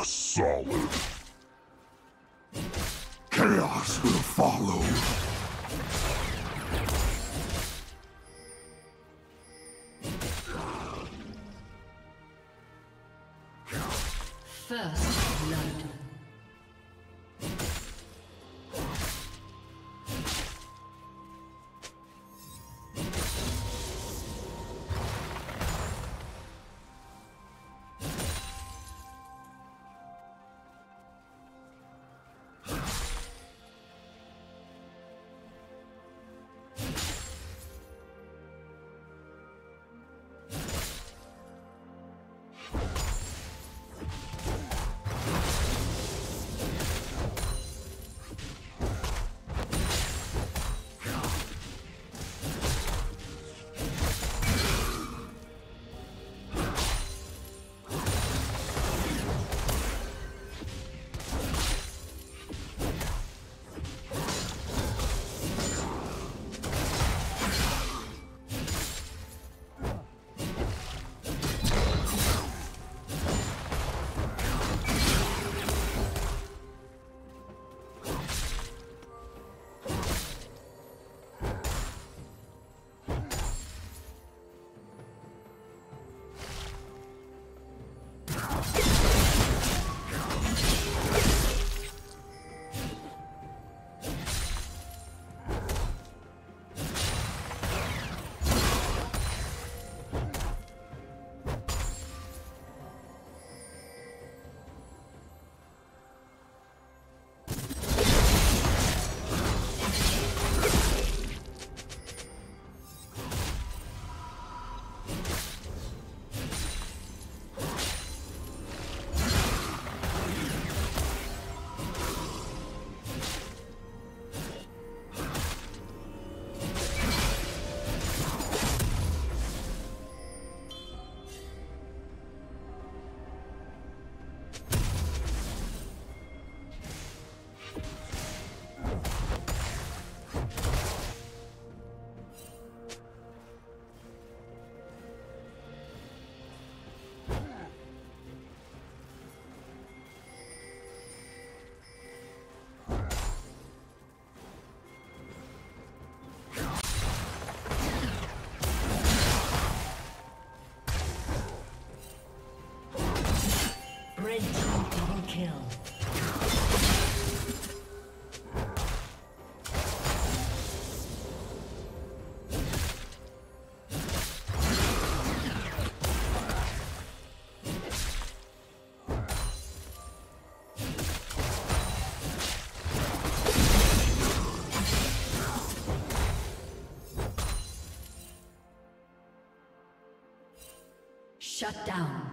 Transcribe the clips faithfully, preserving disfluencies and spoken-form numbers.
rock solid. Chaos will follow. First blood. Shut down.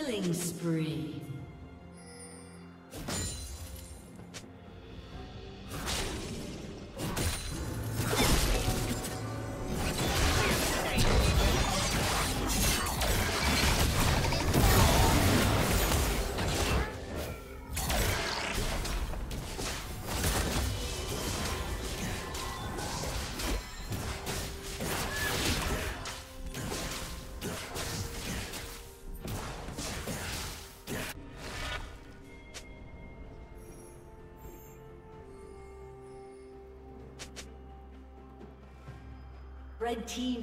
Killing spree. Red team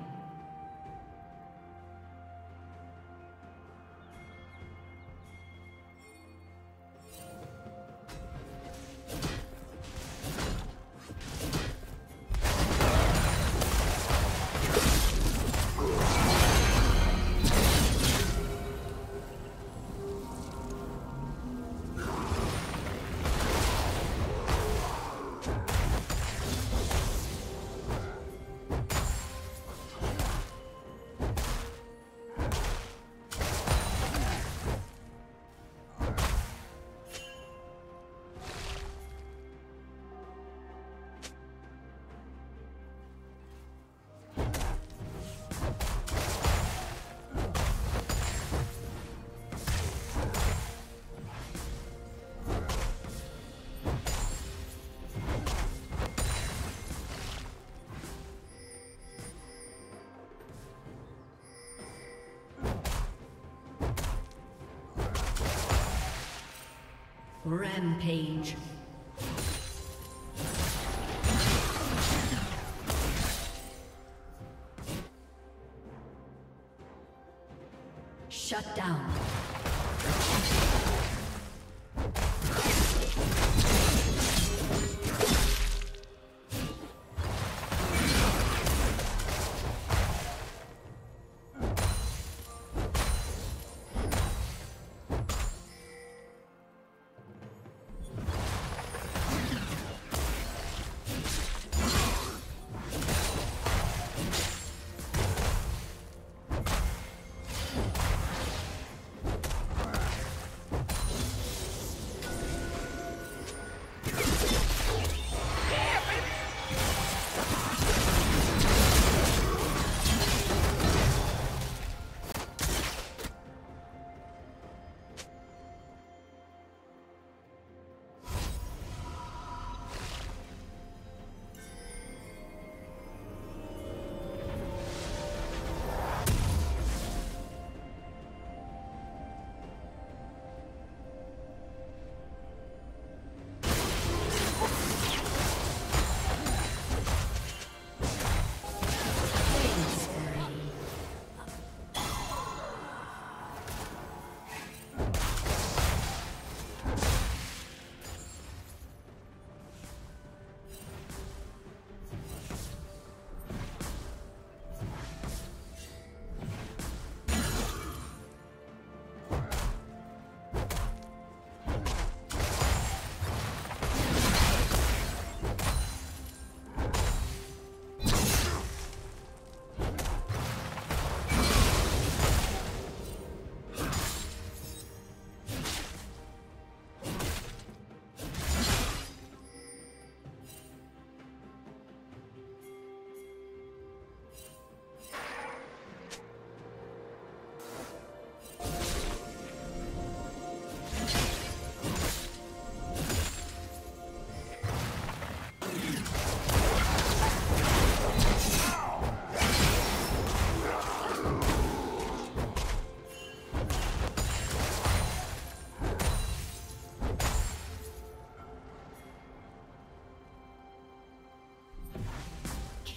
Rampage. Shut down.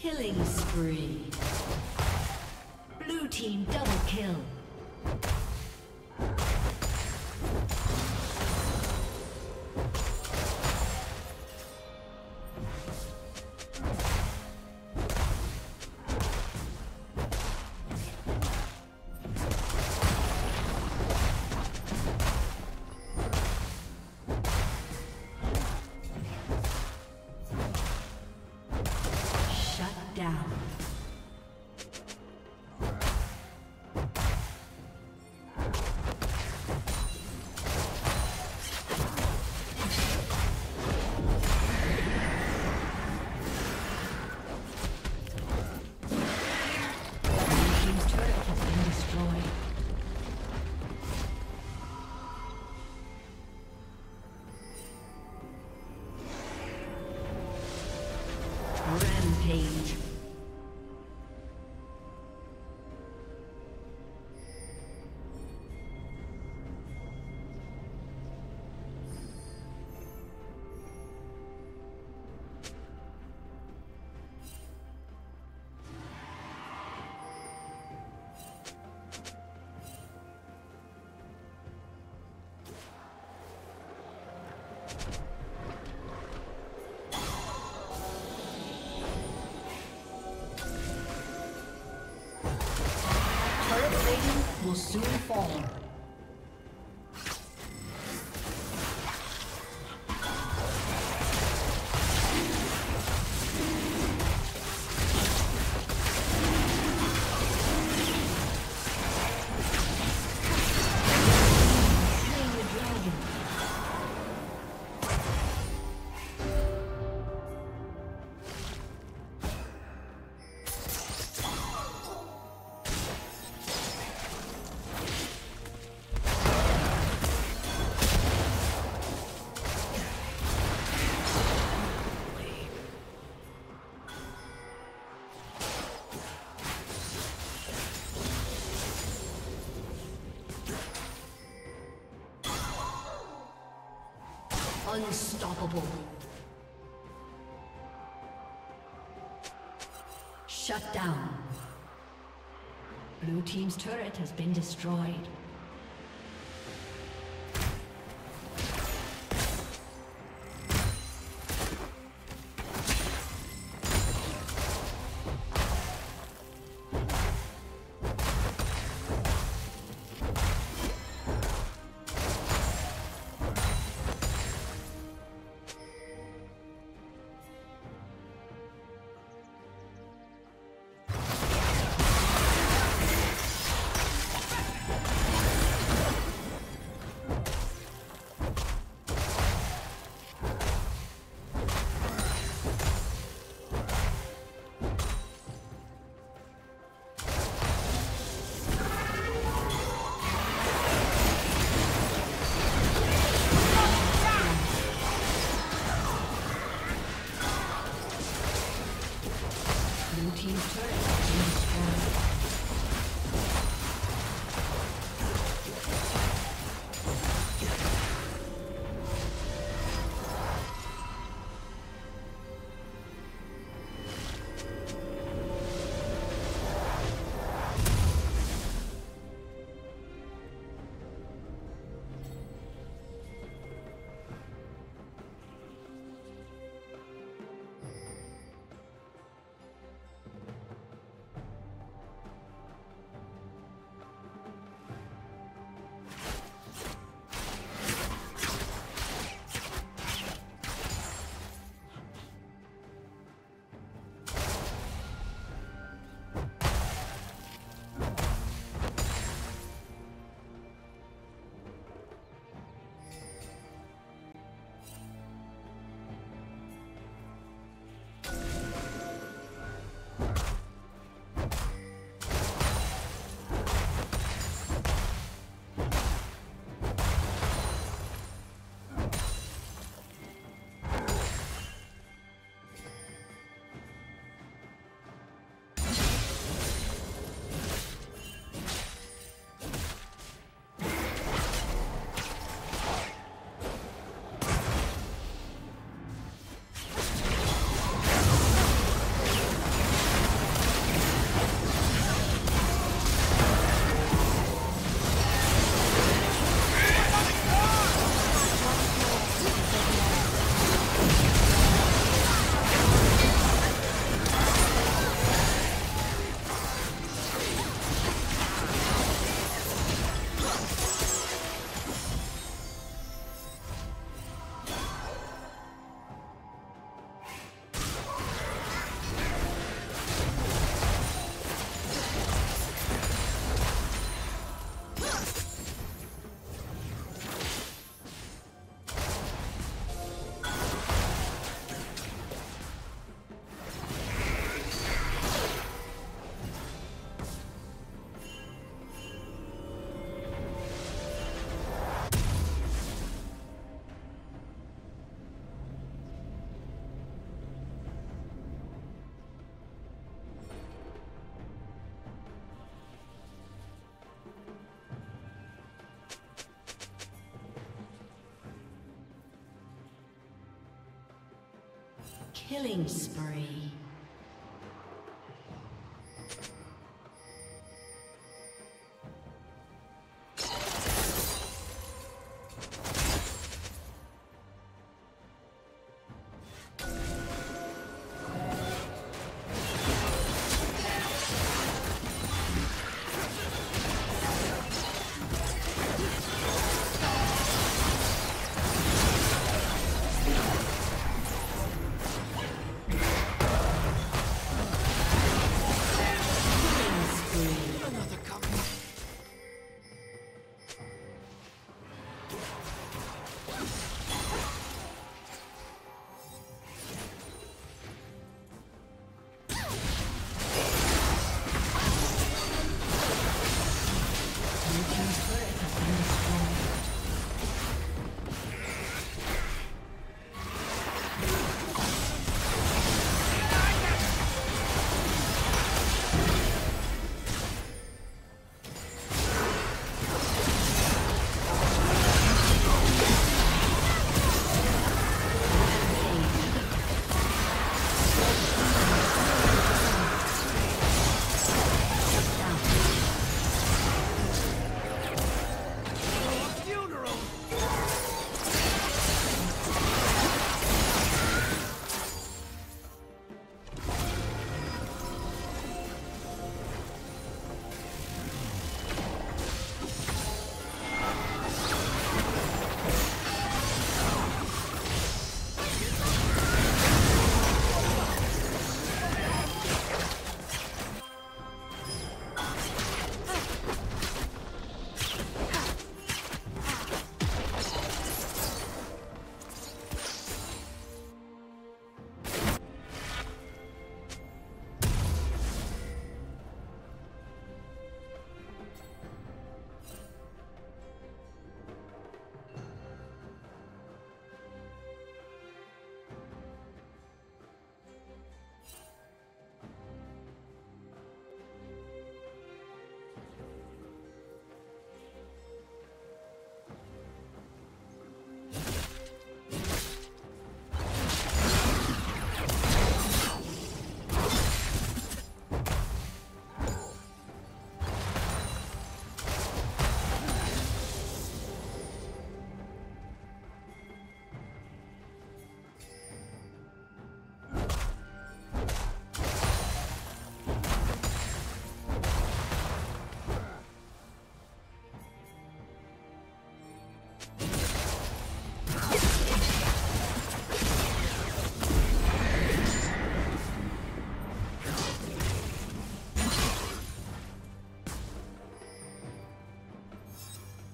Killing spree. Blue team double kill. Down. Rampage. Will soon fall. Unstoppable. Shut down. Blue team's turret has been destroyed. Killing spree.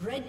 Red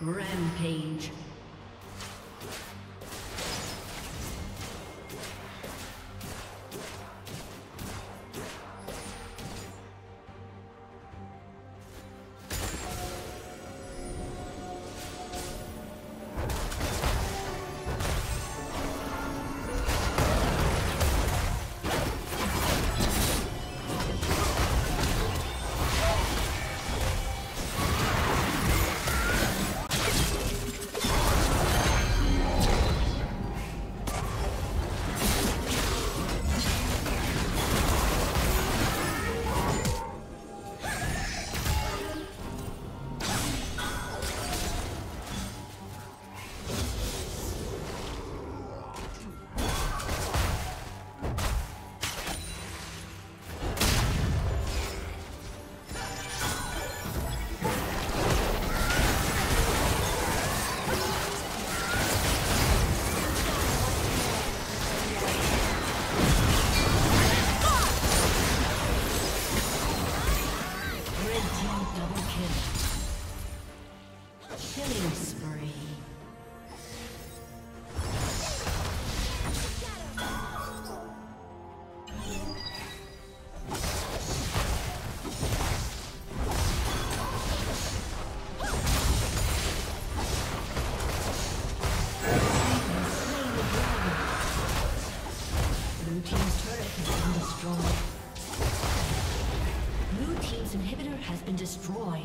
Rampage. Destroyed.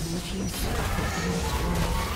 Blue team's turret has been destroyed.